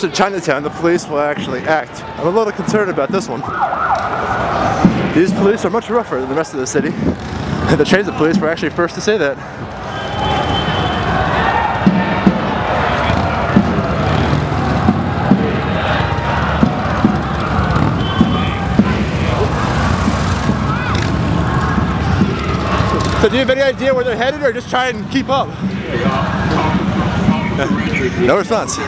course, in Chinatown, the police will actually act. I'm a little concerned about this one. These police are much rougher than the rest of the city. The transit police were actually first to say that. So do you have any idea where they're headed, or just try and keep up? No response.